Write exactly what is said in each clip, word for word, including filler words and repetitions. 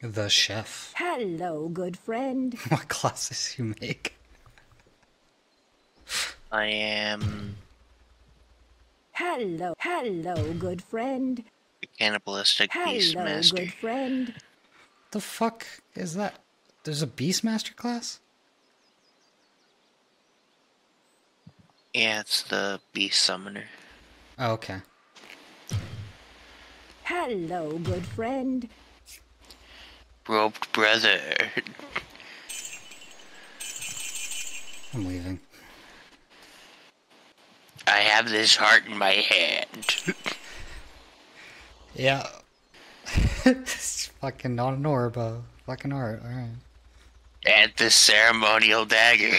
The chef. Hello, good friend. What classes you make? I am... Hello, hello, good friend. A cannibalistic hello, beastmaster. Hello, good friend. The fuck is that? There's a beastmaster class? Yeah, it's the beast summoner. Oh, okay. Hello, good friend. Roped brother. I'm leaving. I have this heart in my hand. Yeah. It's fucking not an orb, but fucking art, alright. And the ceremonial dagger.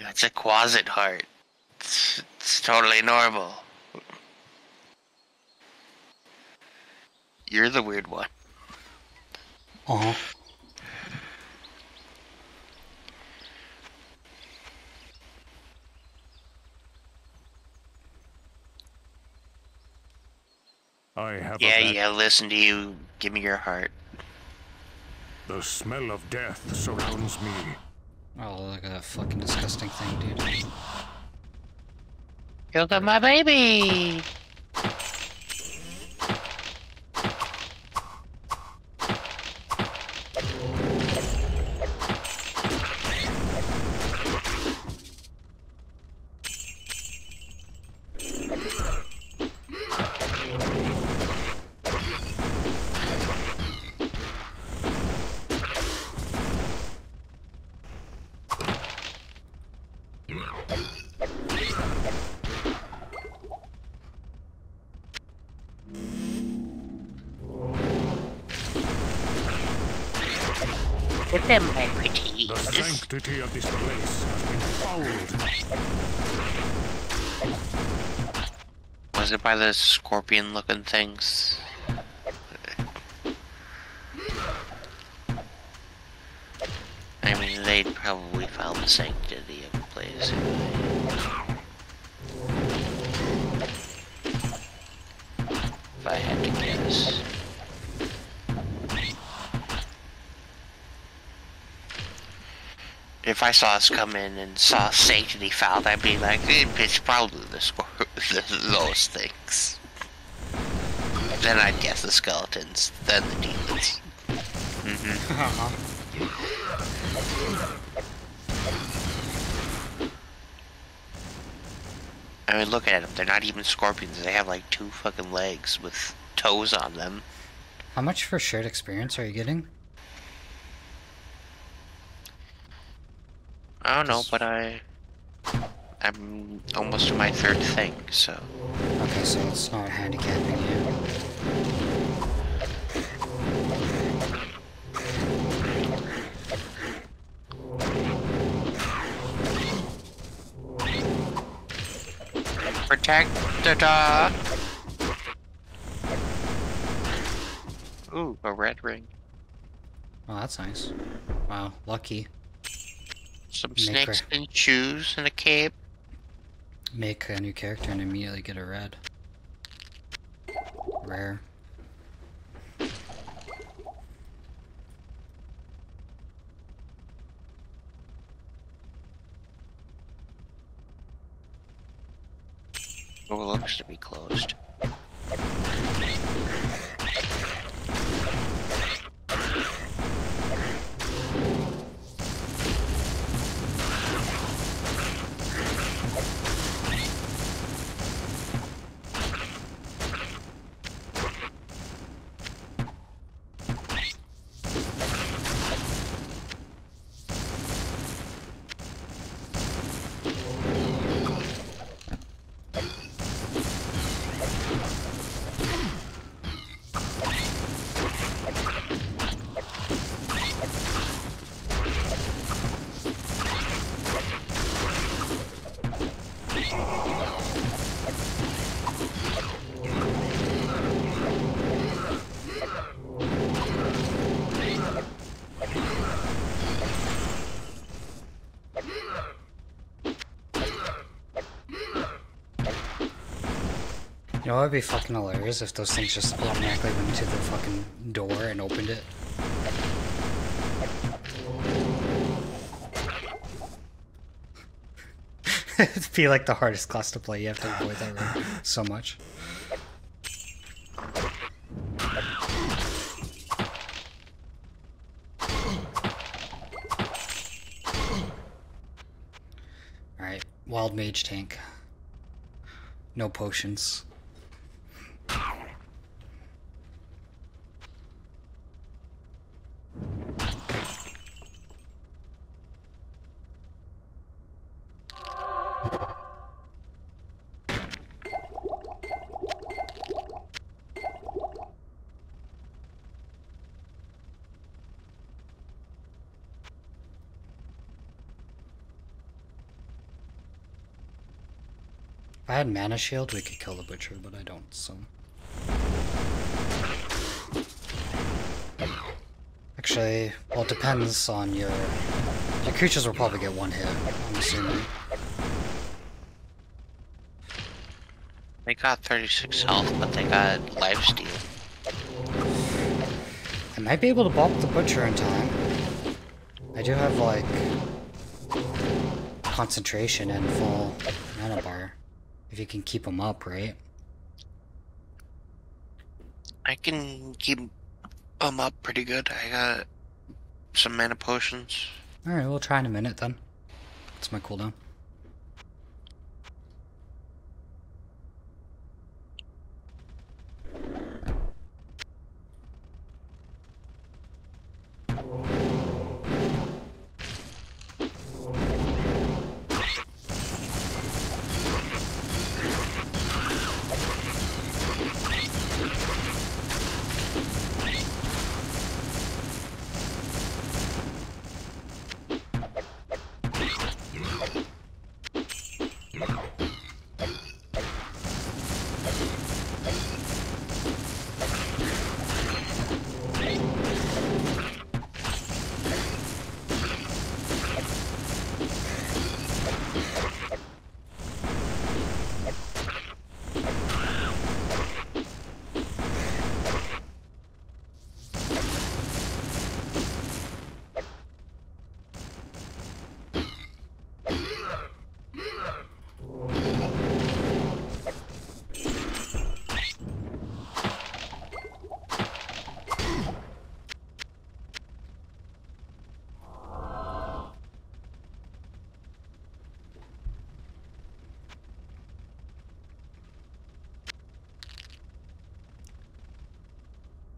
It's a quasit heart. It's, it's totally normal. You're the weird one. Uh-huh. I have yeah, a yeah, listen to you. Give me your heart. The smell of death surrounds me. Oh, look at that fucking disgusting thing, dude. You got my baby! The sanctity of this place has been fouled. Was it by the scorpion-looking things? I mean, they'd probably foul the sanctity of the place. If I had to guess. If I saw us come in and saw sanctity fouled, I'd be like, it's probably the score those things. Then I'd guess the skeletons, then the demons. Mm-hmm. Uh-huh. I mean, look at them. They're not even scorpions. They have like two fucking legs with toes on them. How much for shared experience are you getting? I don't know, but I, I'm almost to my third thing, so. Okay, so it's not handicapping you. Protect the da. Ooh, a red ring. Oh, that's nice. Wow, lucky. Some snakes and shoes and a cape. Make a new character and immediately get a red. Rare. Oh, it looks to be closed. You know, it would be fucking hilarious if those things just automatically went to the fucking door and opened it. It'd be like the hardest class to play. You have to avoid that room so much. Alright, wild mage tank. No potions. If I had mana shield, we could kill the butcher, but I don't, so... Actually, well, it depends on your... Your creatures will probably get one hit, I'm assuming. They got thirty-six health, but they got lifesteal. I might be able to bulk the butcher in time. I do have, like... concentration and full mana bar. If you can keep them up, right? I can keep them up pretty good. I got some mana potions. Alright, we'll try in a minute then. That's my cooldown.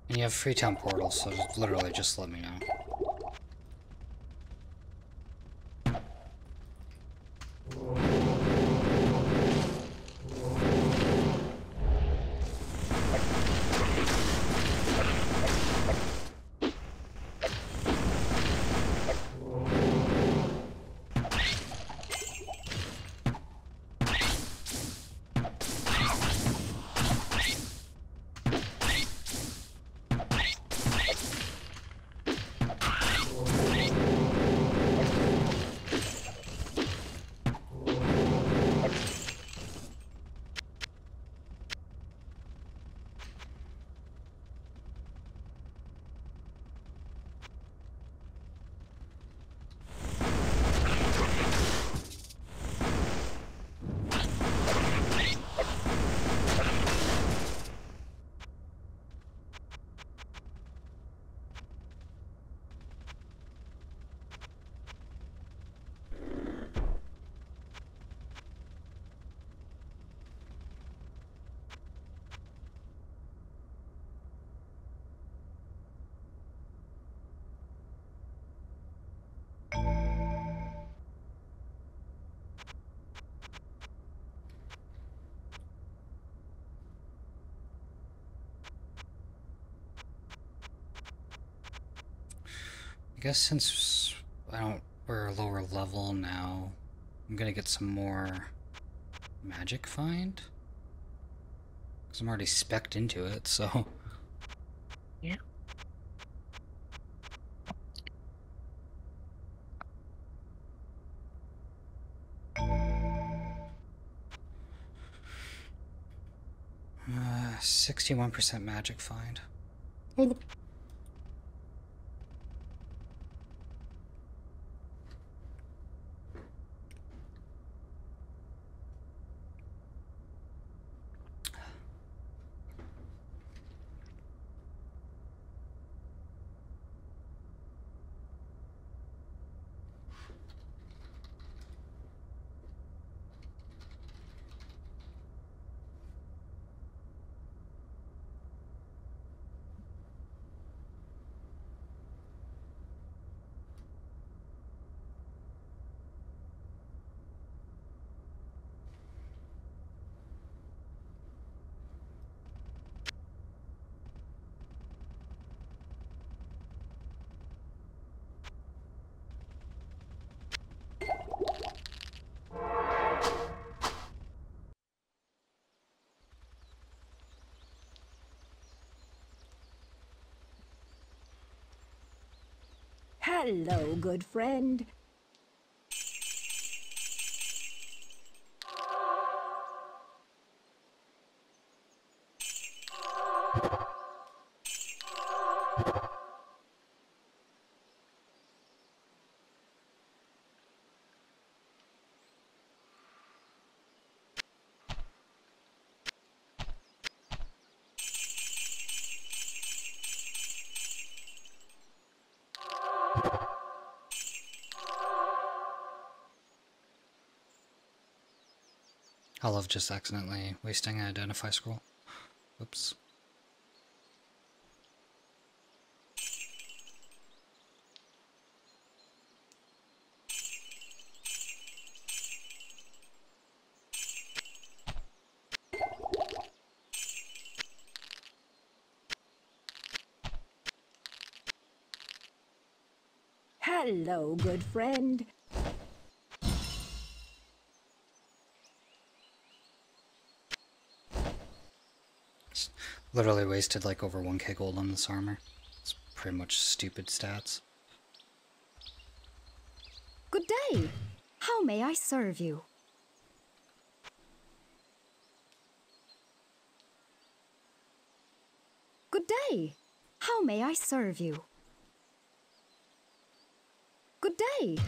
And you have Freetown Portal, so just literally just let me know. I guess since I don't, we're a lower level now, I'm gonna get some more magic find. Because I'm already spec'd into it, so. Yeah. Uh, sixty-one percent magic find. Hello, good friend. I love just accidentally wasting an identify scroll. Oops. Hello, good friend. Literally wasted like over one K gold on this armor. It's pretty much stupid stats. Good day. How may I serve you? Good day. How may I serve you? Good day.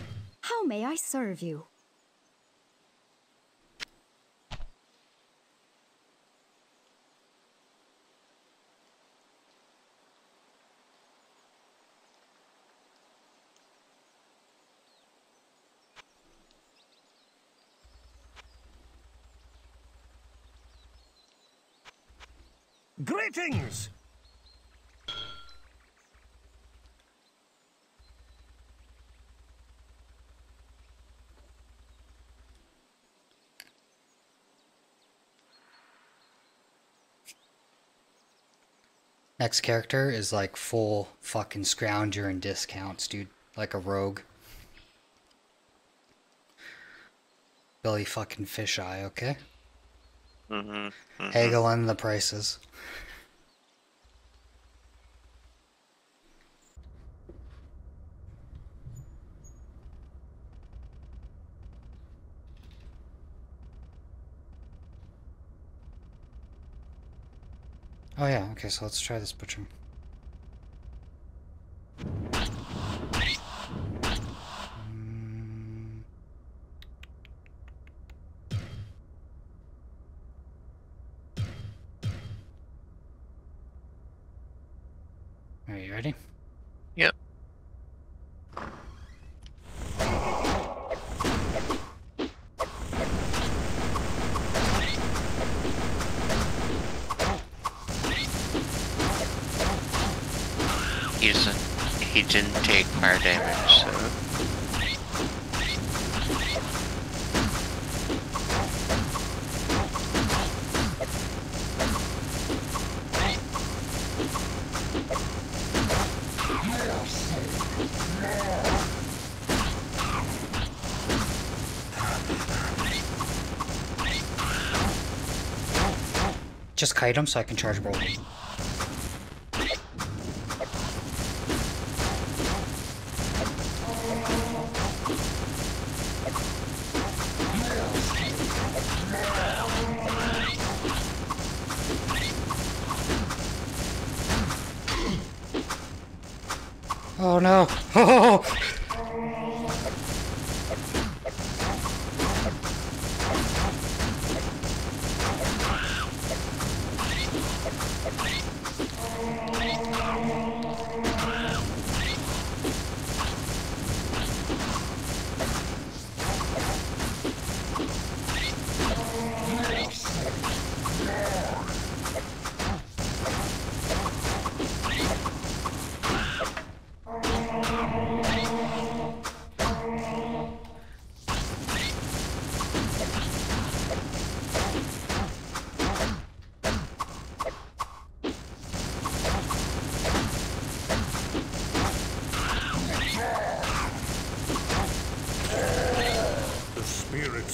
How may I serve you? Greetings! Next character is like full fucking scrounger and discounts, dude. Like a rogue. Billy fucking Fisheye, okay? Mm-hmm. Mm-hmm. Haggling the prices. Oh yeah, okay, so let's try this butcher. Just kite him so I can charge roll. Oh no! Oh!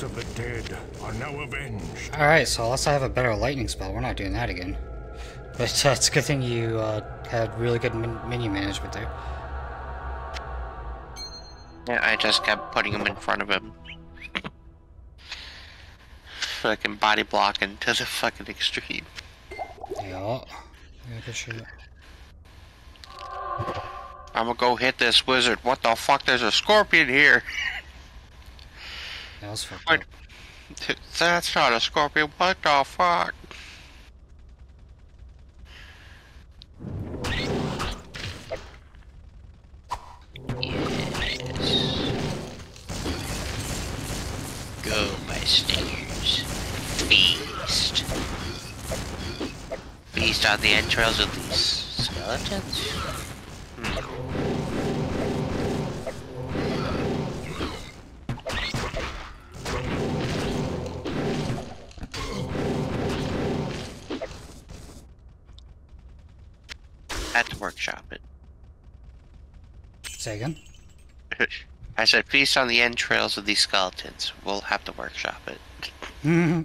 Of the dead are now avenged. Alright, so let's have a better lightning spell. We're not doing that again. But uh, it's a good thing you uh, had really good min menu management there. Yeah, I just kept putting him in front of him. Fucking body blocking to the fucking extreme. Yeah. I'm gonna go hit this wizard. What the fuck? There's a scorpion here. That was fucked up. That's not a scorpion, what the fuck? Yes. Go, my stingers. Feast. Feast on the entrails of these skeletons. Hmm. Had to workshop it. Say again? I said feast on the entrails of these skeletons. We'll have to workshop it. Mm-hmm.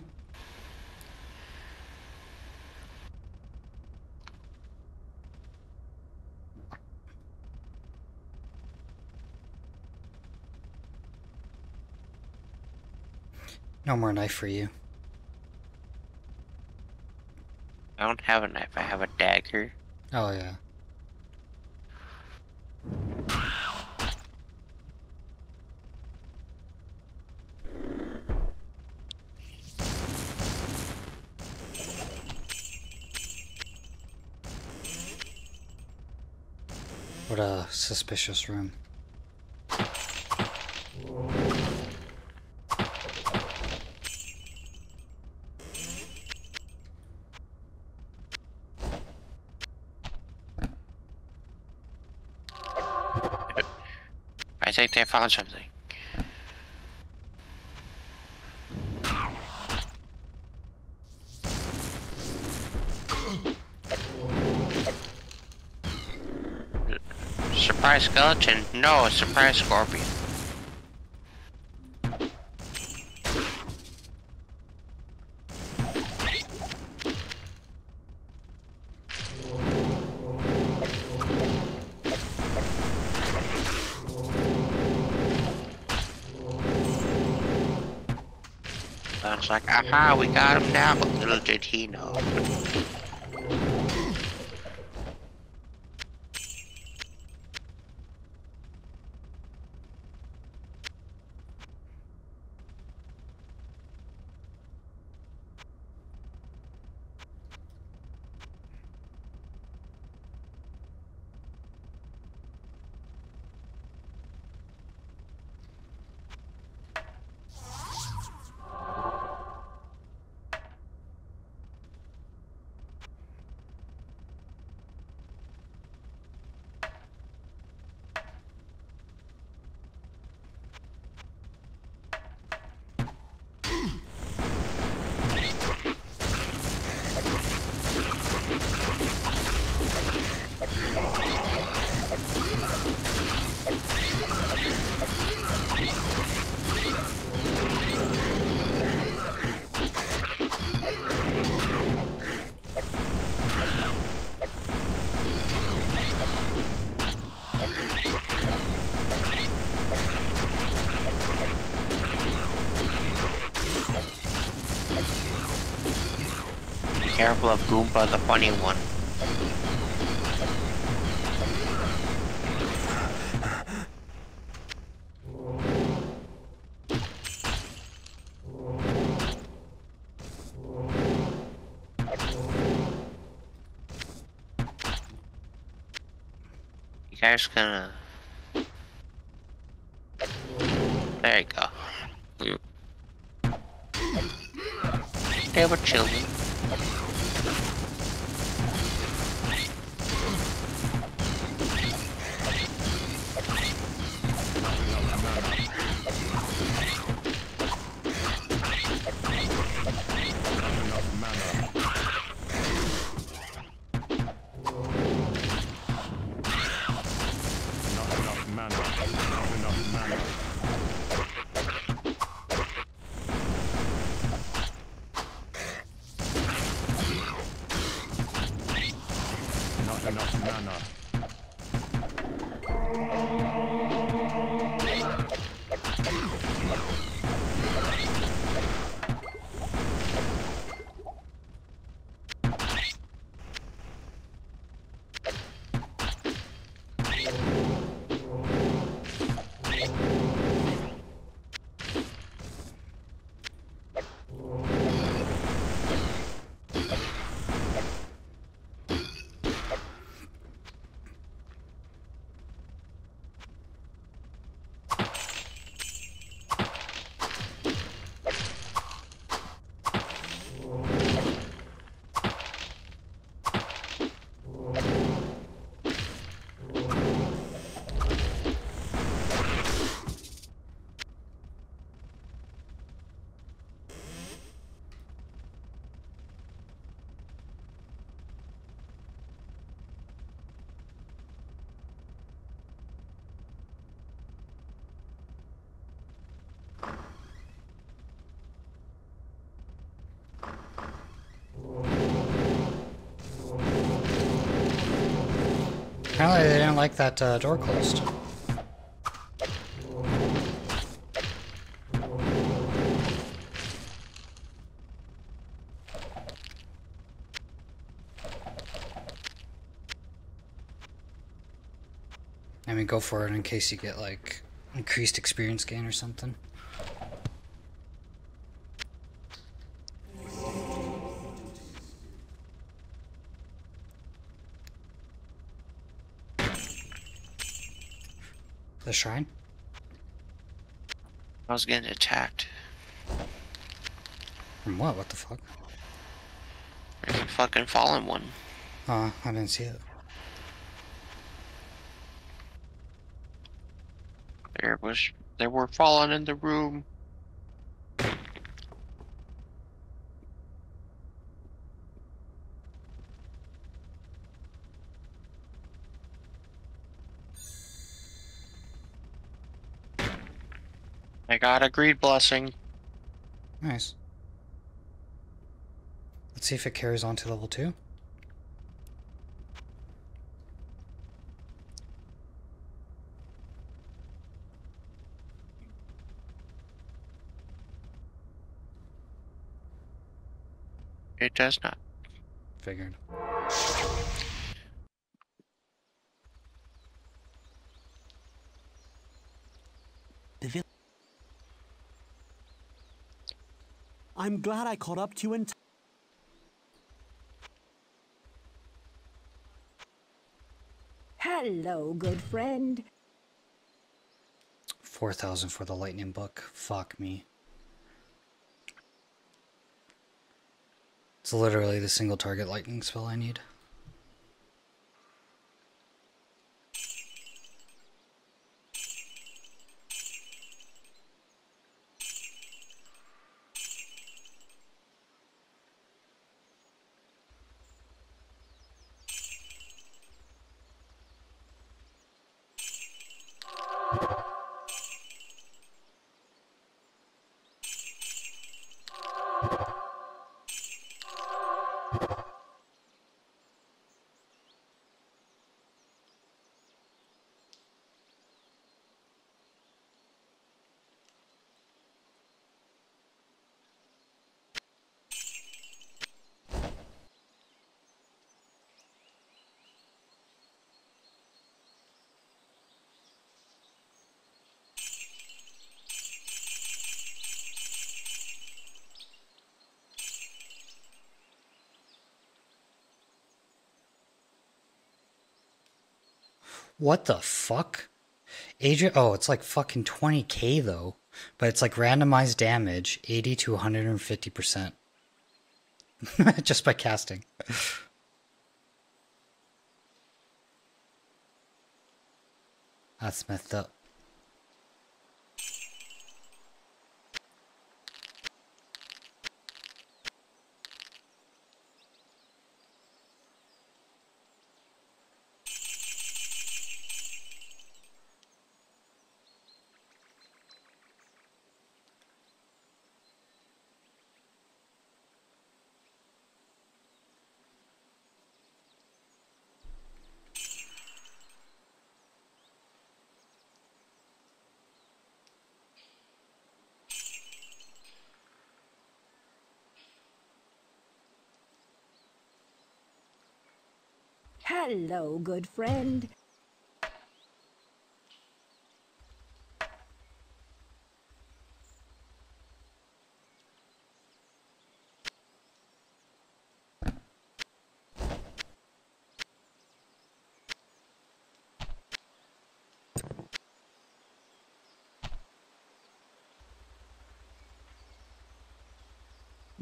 No more knife for you. I don't have a knife, I have a dagger. Oh yeah. What a suspicious room. I think they found something. Surprise skeleton? No, surprise scorpion. It's like, aha, we got him now, but little did he know. Careful of Goomba, the funny one. They're just gonna... There you go. They were children. Apparently they didn't like that uh, door closed. I mean, go for it in case you get like increased experience gain or something. The shrine? I was getting attacked. From what? What the fuck? There's a fucking fallen one. Uh, I didn't see it. There was... There were fallen in the room. I got a greed blessing. Nice. Let's see if it carries on to level two. It does not. Figured. I'm glad I caught up to you in time. Hello, good friend. four thousand for the lightning book. Fuck me. It's literally the single target lightning spell I need. What the fuck? Agent, oh, it's like fucking twenty K though. But it's like randomized damage, eighty to one hundred fifty percent. Just by casting. That's messed up. Hello, good friend.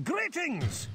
Greetings.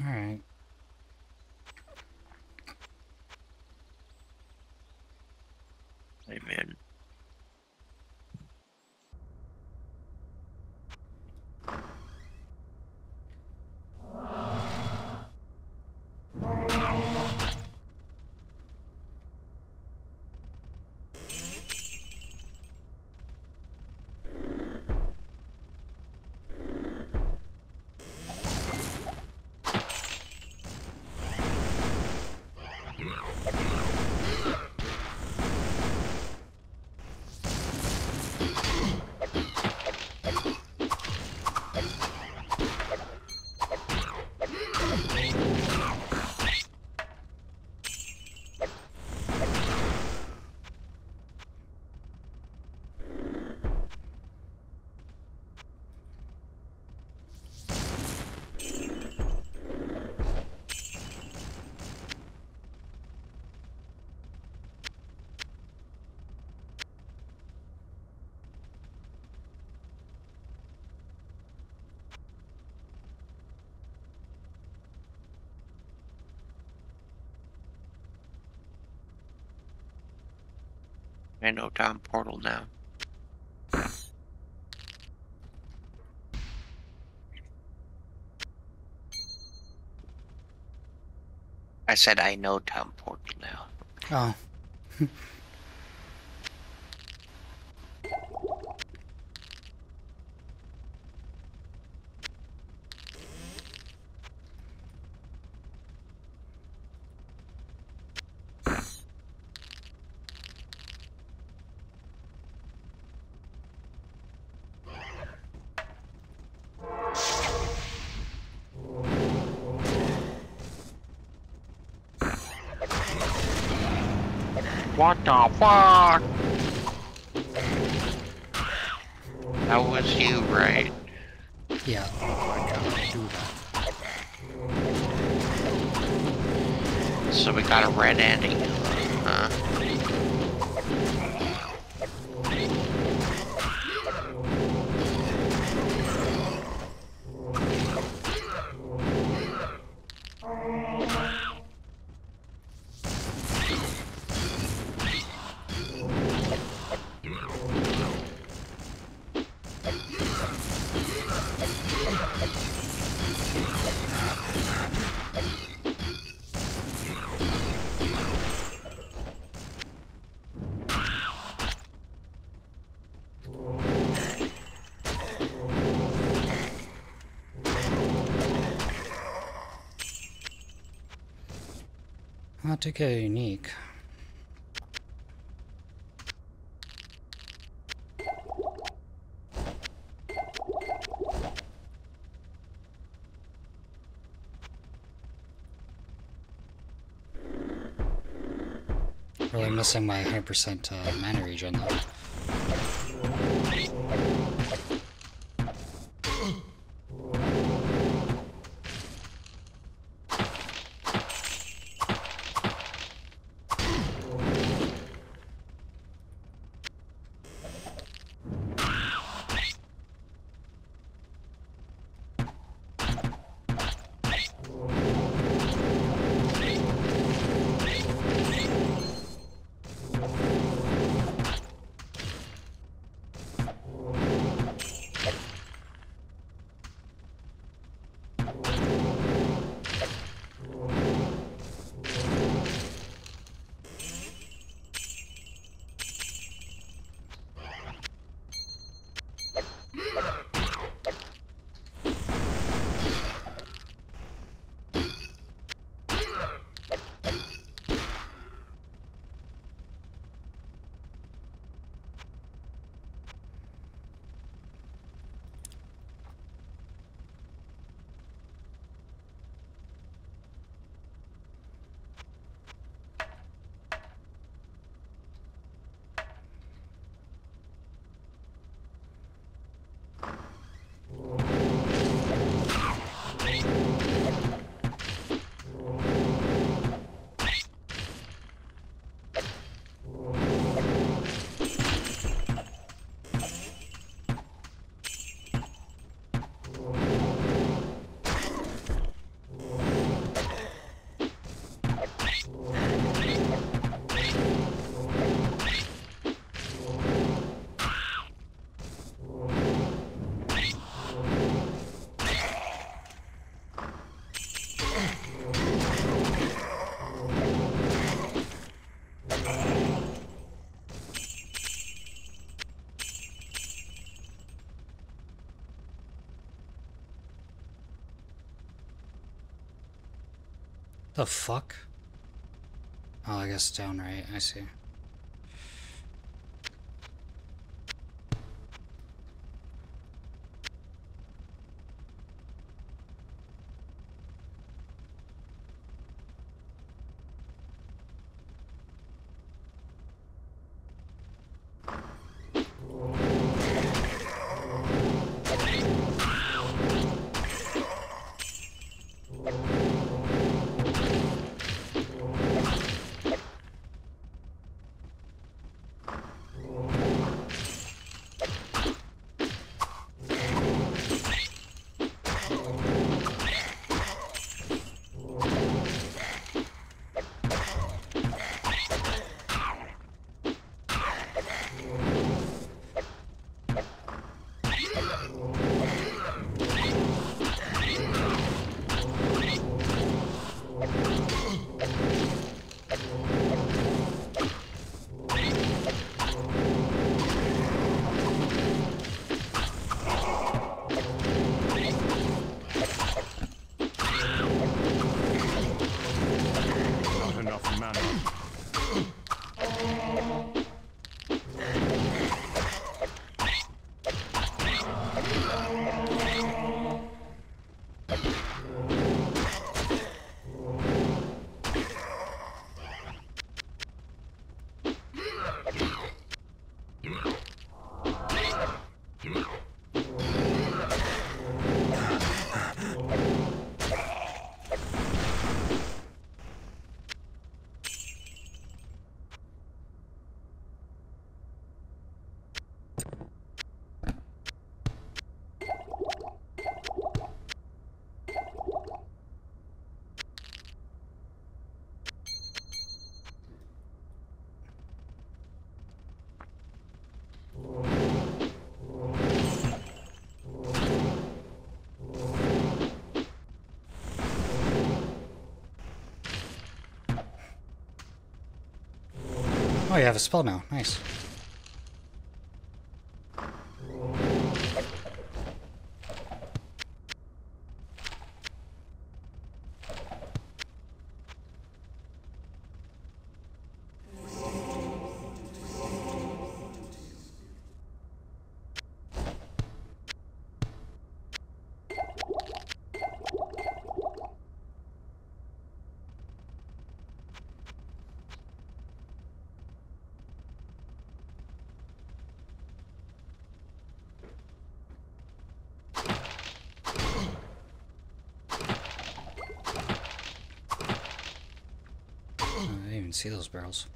All right. Amen. I know Tom Portal now. I said I know Tom Portal now. Oh. What the fuck? That was you, right? Yeah. So we got a red ending, huh? Attica unique. Really missing my one hundred percent uh, mana regen though. The fuck? Oh, I guess down right, I see. Oh, you have a spell now. Nice. I didn't even see those barrels.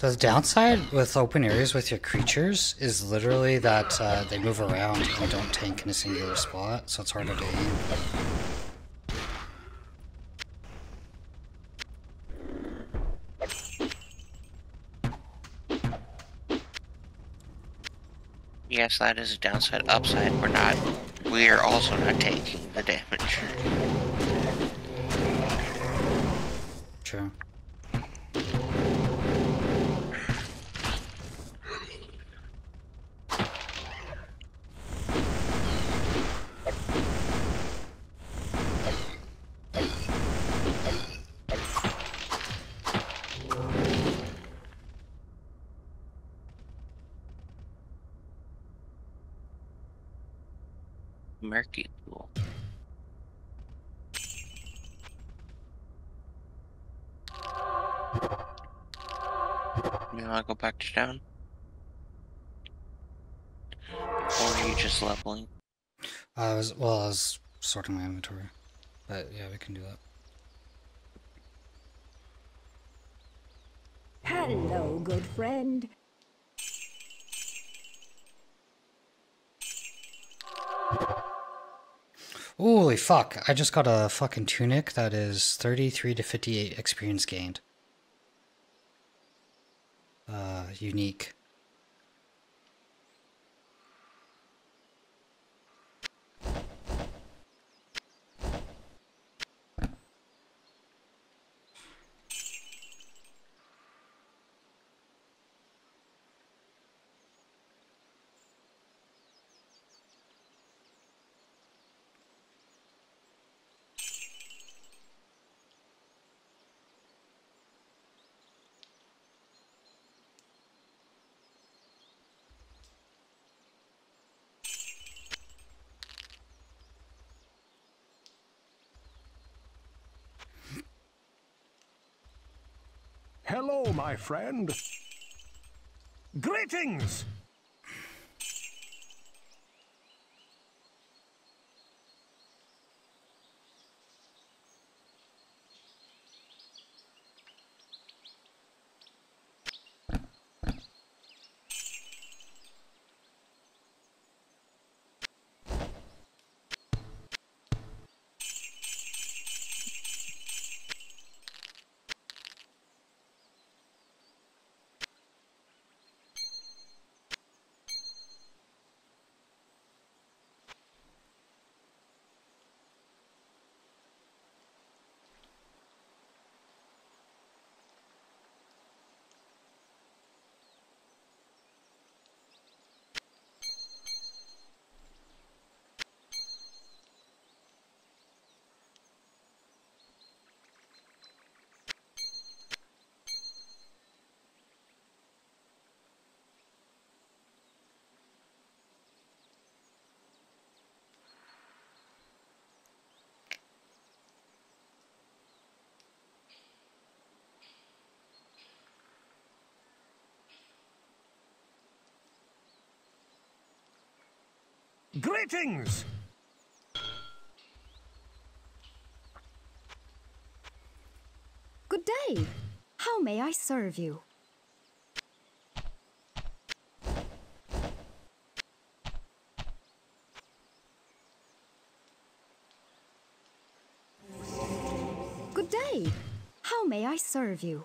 The downside with open areas with your creatures is literally that uh, they move around and they don't tank in a singular spot, so it's harder to aim. Yes, that is a downside. Upside, we're not. We are also not taking the damage. True. Murky pool. You wanna go back to town? Or are you just leveling? I was, well, I was sorting my inventory. But yeah, we can do that. Hello, good friend. Holy fuck, I just got a fucking tunic that is thirty-three to fifty-eight experience gained. Uh, unique. Hello, my friend. Greetings! Greetings! Good day! How may I serve you? Good day! How may I serve you?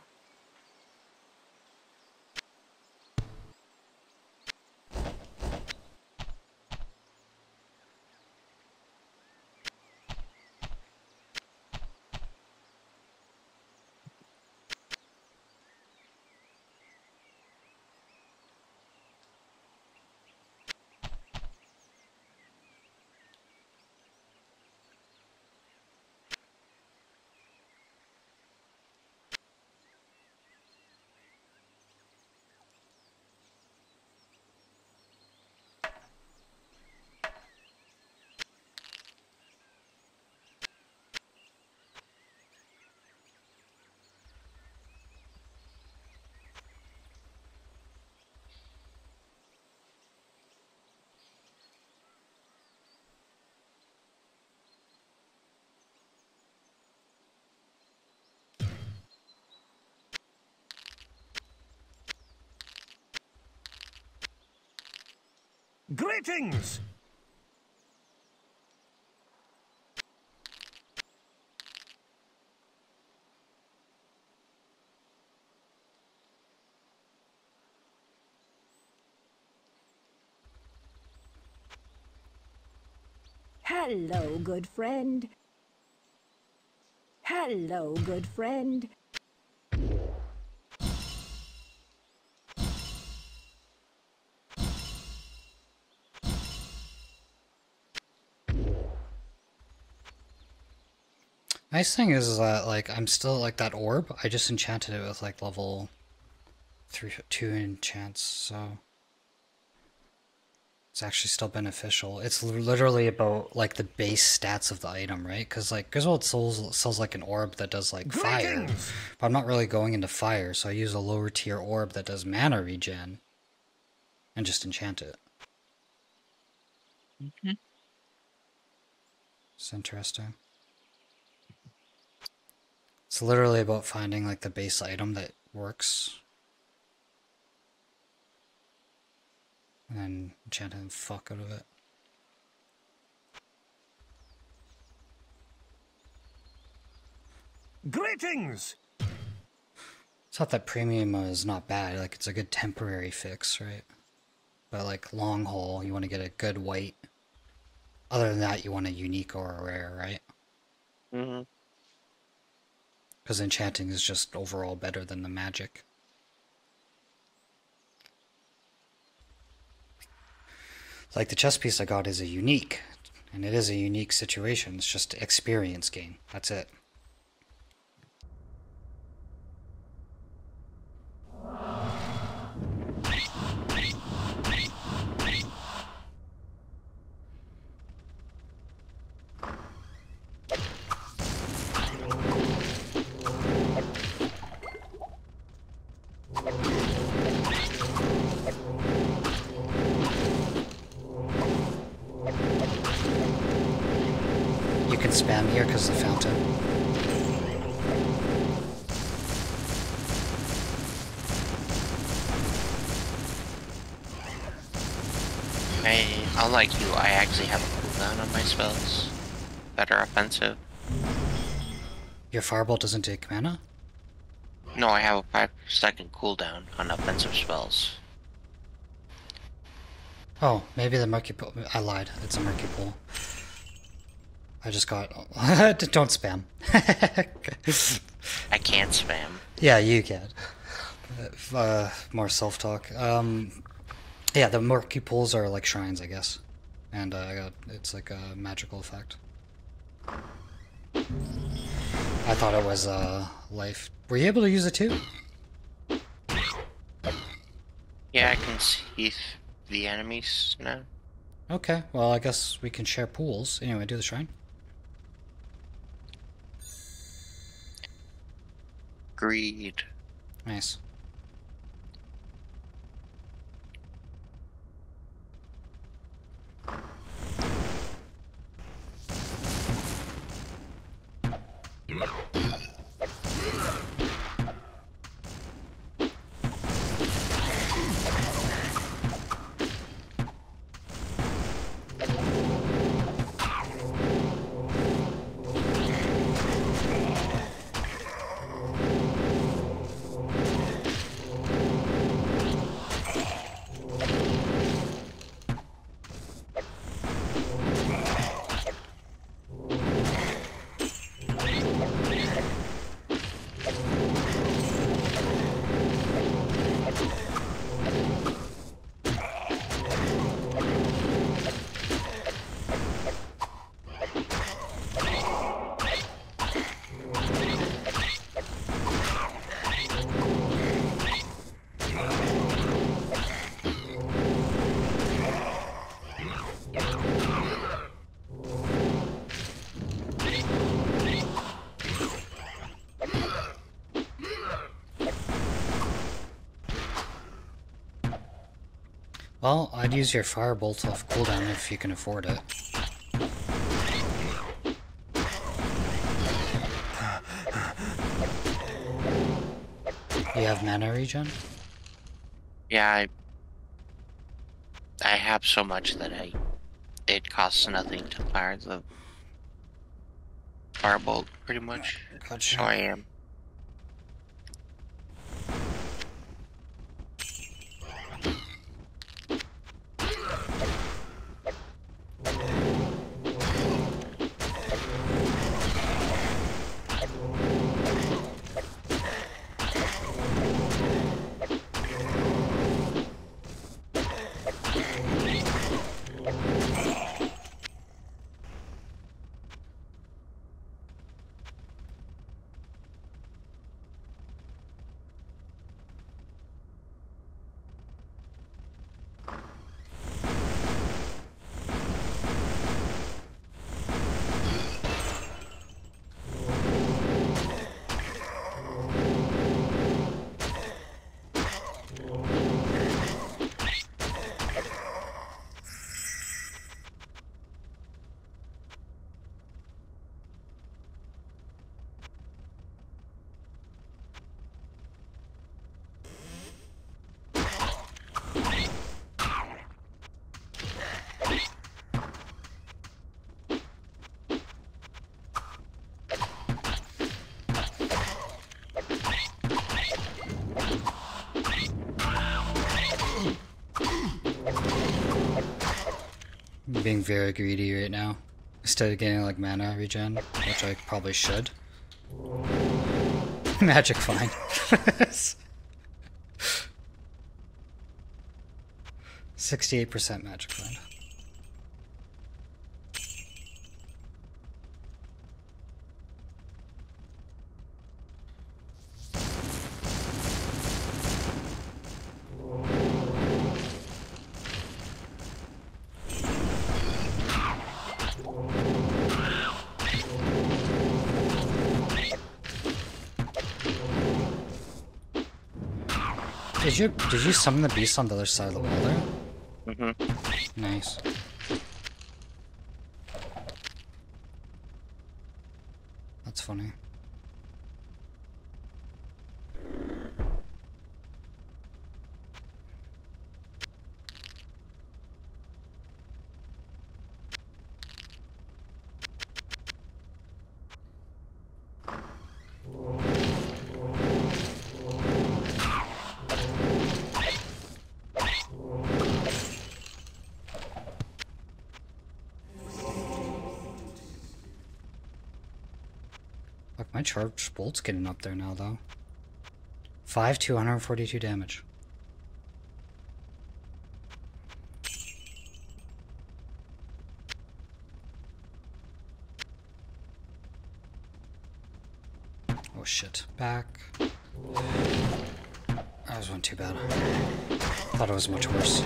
Greetings! Hello, good friend. Hello, good friend. Nice thing is that, like, I'm still, like, that orb, I just enchanted it with, like, level three, two enchants, so it's actually still beneficial. It's literally about, like, the base stats of the item, right? Because, like, Griswold sells, sells, like, an orb that does, like, fire. But I'm not really going into fire, so I use a lower tier orb that does mana regen. And just enchant it. Mm-hmm. It's interesting. It's literally about finding, like, the base item that works. And then enchant the fuck out of it. Greetings! It's not that premium is not bad, like, it's a good temporary fix, right? But, like, long haul, you want to get a good white. Other than that, you want a unique or a rare, right? Mm-hmm. Because enchanting is just overall better than the magic. Like, the chess piece I got is a unique, and it is a unique situation. It's just experience gain. That's it. Spam here because of the fountain. Hey, unlike you, I actually have a cooldown on my spells that are offensive. Your firebolt doesn't take mana? No, I have a five second cooldown on offensive spells. Oh, maybe the murky pool. I lied. It's a murky pool. I just got... Don't spam. I can't spam. Yeah, you can. Uh, more self-talk. Um, yeah, the murky pools are like shrines, I guess. And uh, I got, it's like a magical effect. I thought it was uh, life. Were you able to use it too? Yeah, I can see the enemies now. Okay, well, I guess we can share pools. Anyway, do the shrine. Greed. Nice. Well, I'd use your firebolt off cooldown if you can afford it. You have mana regen? Yeah, I... I have so much that I it costs nothing to fire the firebolt, pretty much. Gotcha. How I am. Being very greedy right now. Instead of getting like mana regen, which I probably should. Magic fine. sixty-eight percent magic fine. Did you did you summon the beast on the other side of the wall there? Mm-hmm. Nice. That's funny. My charged bolt's getting up there now, though. five, two forty-two damage. Oh shit. Back. That was one too bad. Thought it was much worse.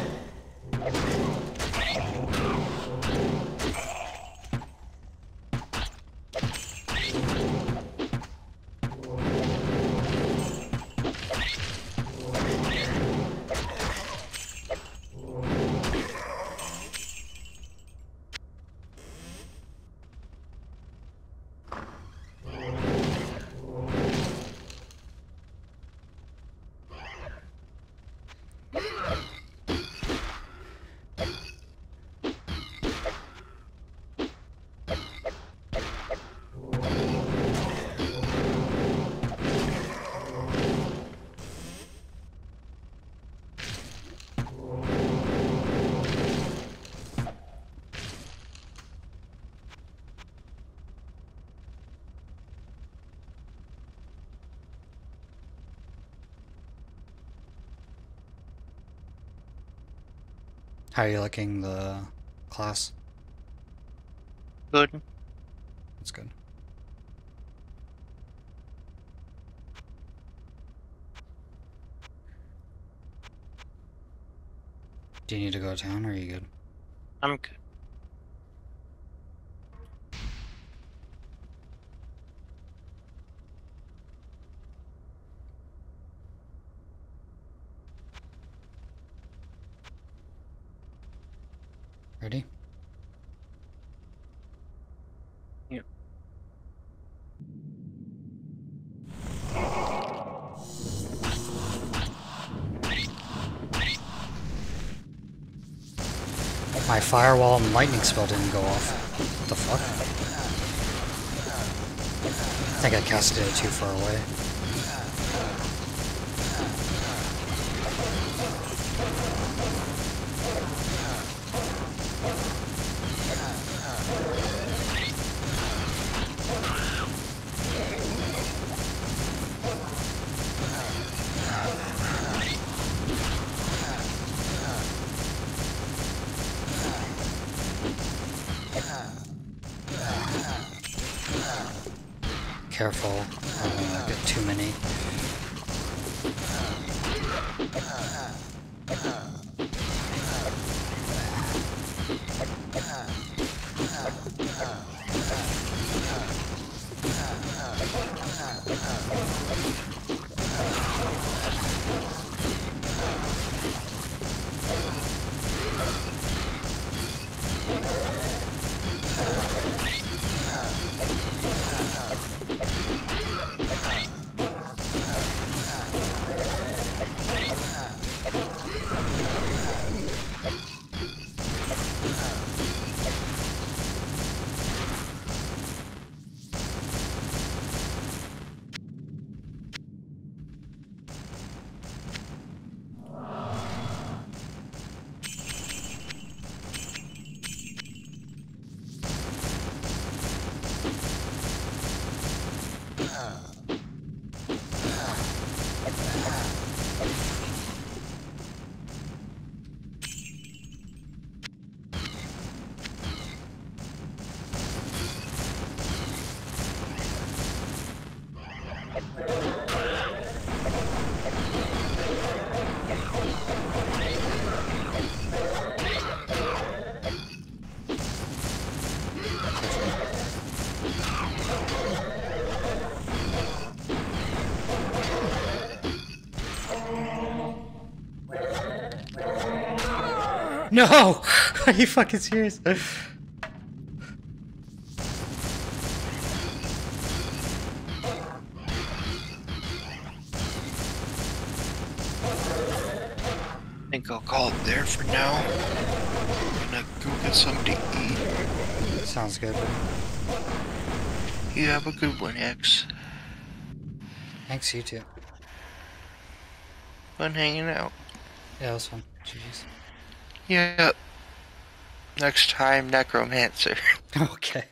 How are you liking the class? Good. That's good. Do you need to go to town or are you good? I'm good. Ready? Yep. My firewall and lightning spell didn't go off. What the fuck? I think I casted it too far away. Careful, I don't want to get too many. No! Are you fucking serious? I think I'll call it there for now. I'm gonna go get something to eat. Sounds good. You have a good one, X. Thanks, you too. Fun hanging out. Yeah, it was fun. Jeez. Yeah. Next time, Necromancer. Okay.